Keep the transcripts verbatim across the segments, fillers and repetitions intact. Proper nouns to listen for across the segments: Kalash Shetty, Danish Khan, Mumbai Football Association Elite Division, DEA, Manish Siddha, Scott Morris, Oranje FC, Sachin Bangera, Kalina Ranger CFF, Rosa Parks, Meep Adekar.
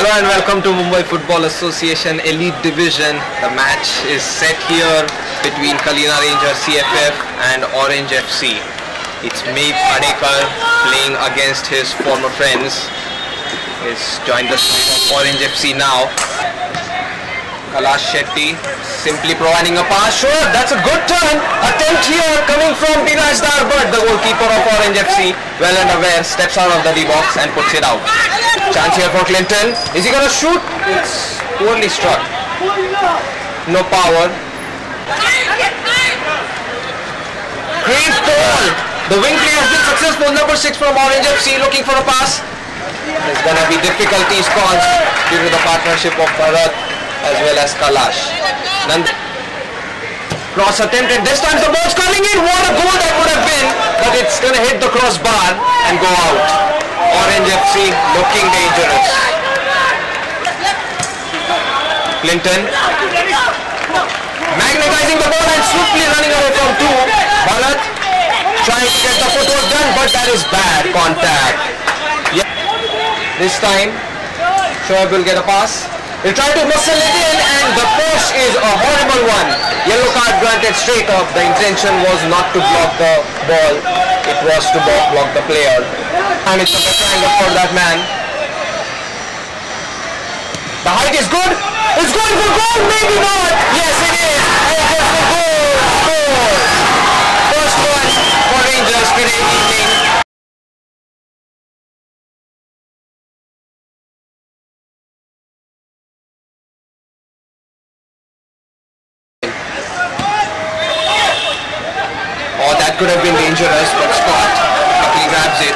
Hello and welcome to Mumbai Football Association Elite Division. The match is set here between Kalina Ranger C F F and Oranje F C. It's Meep Adekar playing against his former friends. He's joined the side of Oranje F C now. Kalash Shetty simply providing a pass. Sure, that's a good turn. Attempt here coming from Dinajdar, but the goalkeeper of Oranje F C, well and aware, steps out of the D box and puts it out. Chance here for Clinton. Is he gonna shoot? It's poorly struck. No power. Great goal. The wing play has been successful. Number six from Oranje F C looking for a pass. There's gonna be difficulties caused due to the partnership of Bharat as well as Kalash. Nand cross attempted. This time the ball's coming in. What a goal that would have been, but it's gonna hit the crossbar and go out. Oranje F C looking dangerous. Clinton magnetizing the ball and swiftly running away from two. Bharat trying to get the footwork done, but that is bad contact. Yeah. This time, Shoaib will get a pass. He tried to muscle it in and the push is a horrible one. Yellow card granted straight up. The intention was not to block the ball. It was to block the player. And it's a better angle for that man. The height is good. It's going for goal, maybe not. Yes, it is. And it goes for goal. Goal. First one for Rangers today evening. Oh, that could have been dangerous, but Scott luckily grabs it.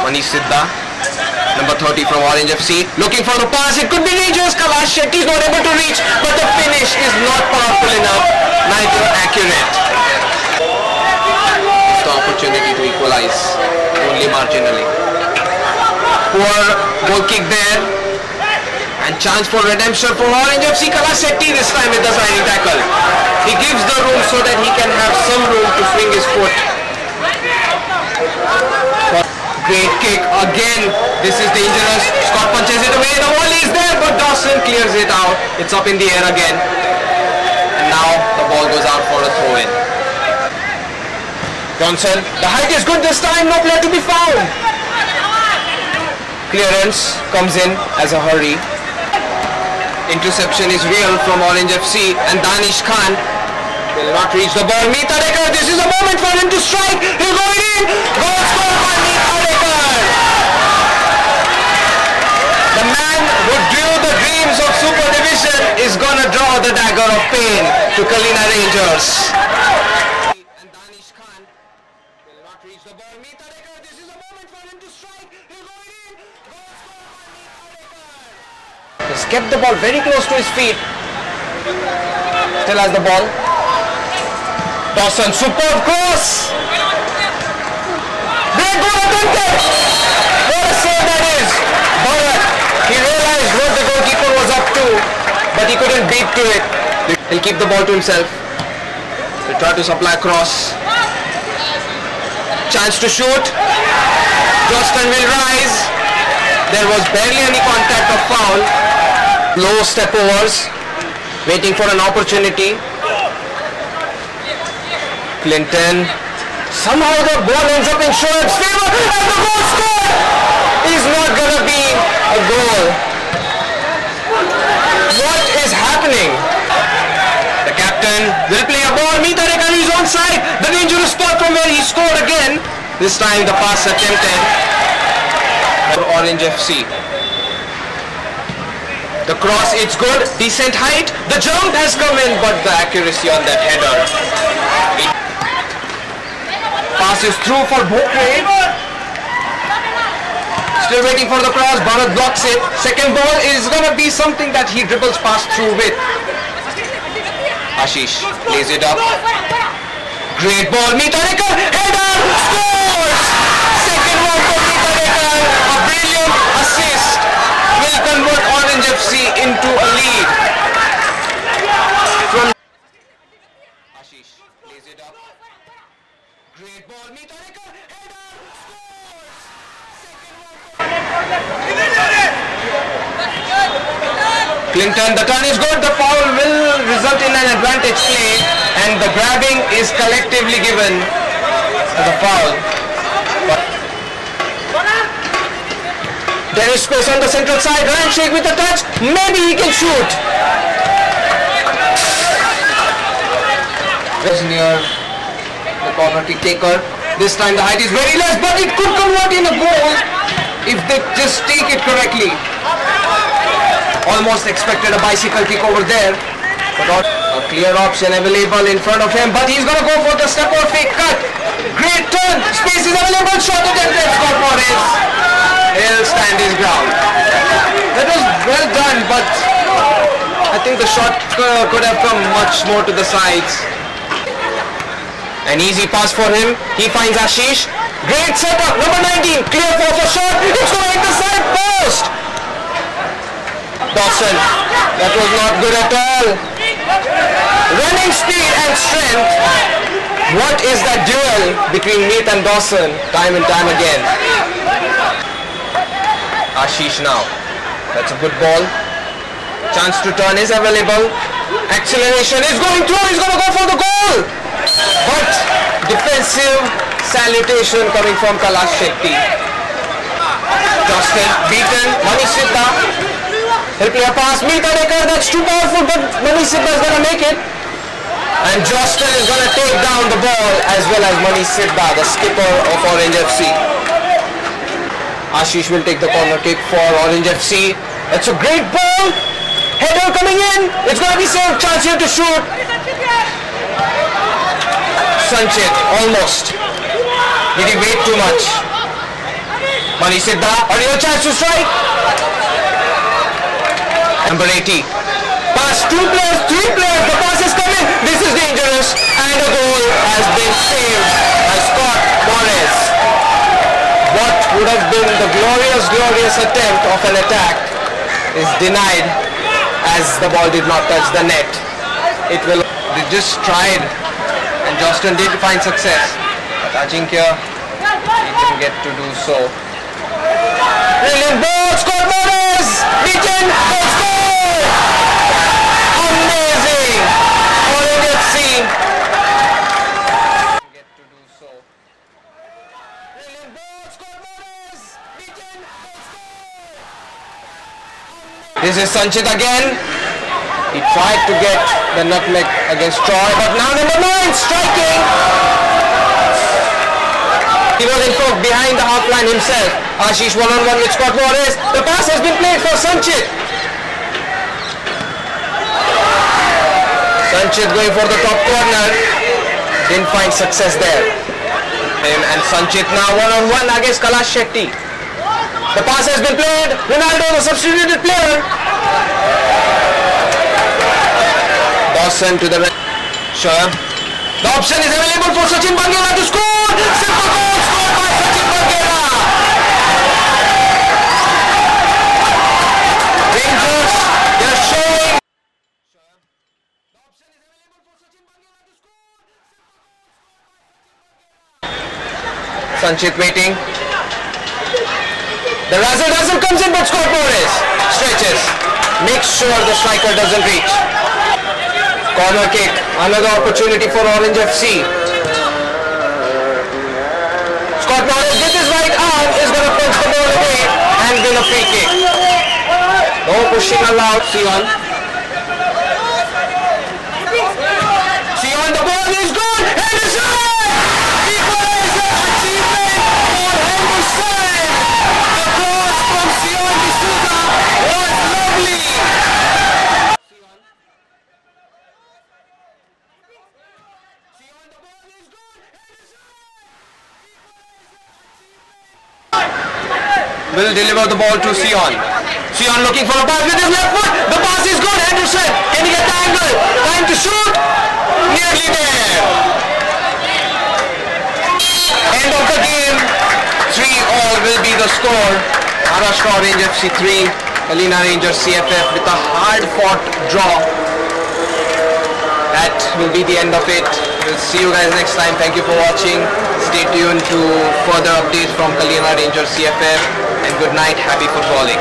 Manish Siddha, number thirty from Oranje F C, looking for the pass. It could be dangerous. Kalash Shetty is not able to reach, but the finish is not powerful enough, neither accurate. It's the opportunity to equalize, only marginally. Poor goal kick there, and chance for redemption for Oranje F C. Kalash Shetty this time with the sliding tackle. He gives the room so that he can have some room to swing his foot. Great kick again. This is dangerous. Scott punches it away. The ball is there, but Dawson clears it out. It's up in the air again. And now the ball goes out for a throw-in. Johnson. The height is good this time. No player to be found. Clearance comes in as a hurry. Interception is real from Oranje F C, and Danish Khan will not reach the ball. Meep Adekar. This is a moment for him to strike. He'll go in. Goal scored by Meep Adekar. The man who drew the dreams of Super Division is gonna draw the dagger of pain to Kalina Rangers. And Danish Khan will not reach the ball. Meep Adekar. This is a moment for him to strike. He'll go in. Goal scored by Meep Adekar. He's kept the ball very close to his feet. Still has the ball. Dawson, superb cross! Great goal attempted! What a save that is! Bharat, he realized what the goalkeeper was up to, but he couldn't beat to it. He'll keep the ball to himself. He'll try to supply a cross. Chance to shoot. Justin will rise. There was barely any contact or foul. Low step overs. Waiting for an opportunity. Clinton, somehow the ball ends up in Shoaib's favor and the goal scored is not going to be a goal. What is happening? The captain will play a ball. Meep Adekar is onside. The dangerous spot from where he scored again. This time the pass attempted for Oranje F C. The cross, it's good. Decent height. The jump has come in, but the accuracy on that header. Pass is through for Bhokre. Still waiting for the cross. Bharat blocks it. Second ball is going to be something that he dribbles past through with. Ashish plays it up. Great ball. Meep Adekar. Header. Scores. Second one for Meep Adekar. A brilliant assist will convert Oranje F C into a lead. From Ashish plays it up. Great ball, Meep Adekar, header, scores! Second one. Clinton, the turn is good, the foul will result in an advantage play, and the grabbing is collectively given as a foul. There is space on the central side, Ranger with a touch, maybe he can shoot. Just near the corner kick taker, this time the height is very less, but it could convert in a goal if they just take it correctly. Almost expected a bicycle kick over there, but not a clear option available in front of him, but he's going to go for the step or fake cut. Great turn, space is available, shot attempted, score for his. He'll stand his ground. That was well done, but I think the shot uh, could have come much more to the sides. An easy pass for him, he finds Ashish. Great setup, number nineteen, clear for the shot, it's going to hit the side post. Dawson, that was not good at all. Running speed and strength. What is that duel between Meet and Dawson? Time and time again. Ashish now. That's a good ball. Chance to turn is available. Acceleration is going through. He's going to go for the goal. But defensive salutation coming from Kalash Shetty. Dawson beaten. Manish Siddha. He'll play a pass, Meetadekar, that's too powerful, but Mani Siddha is going to make it. And Jostel is going to take down the ball as well as Mani Siddha, the skipper of Orange F C. Ashish will take the corner kick for Orange F C. That's a great ball. Header coming in. It's going to be saved. Chance here to shoot. Sanchit, almost. Did he wait too much? Mani Siddha, a real chance to strike. Number eighty. Pass, two players, three players, the pass is coming. This is dangerous. And a goal has been saved by Scott Morris. What would have been the glorious, glorious attempt of an attack is denied as the ball did not touch the net. It will. They just tried and Justin did find success. But Ajinkya, he didn't get to do so. Brilliant ball, Scott Morris! Beaten! Amazing! Oranje F C get to do so. This is Sanchit again. He tried to get the nutmeg against Troy, but now number nine striking. He was in fact behind the half line himself. Ashish one on one with Scott Morris. The pass has been played for Sanchit. Sanchit going for the top corner, didn't find success there. Him and Sanchit now one on one against Kalash Shetty. The pass has been played, Ronaldo the substituted player. Dawson to the left, sure. The option is available for Sachin Bangera to score. Simple goal scored by Sachin Bangera. Rangers, they are showing. Sanchit waiting. The razzle dazzle comes in, but Scott Morris stretches. Makes sure the striker doesn't reach. Corner kick. Another opportunity for Orange F C. Scott Morris with his right arm is going to punch the ball away and win a free kick. No pushing allowed. Sion. Sion, the ball is good. Henderson! Will deliver the ball to Sion. Sion looking for a pass with his left foot. The pass is good. Henderson. Can he get the angle? Time to shoot. Nearly there. End of the game. three all will be the score. Maharashtra Orange F C three. Kalina Ranger C F F with a hard-fought draw. That will be the end of it. We'll see you guys next time. Thank you for watching. Stay tuned to further updates from Kalina Ranger C F F. And good night, happy footballing.